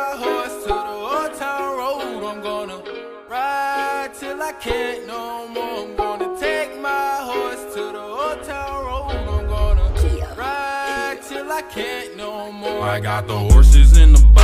my horse to the Old Town Road. I'm gonna ride till I can't no more. I'm gonna take my horse to the Old Town Road. I'm gonna ride till I can't no more. I got the horses in the back.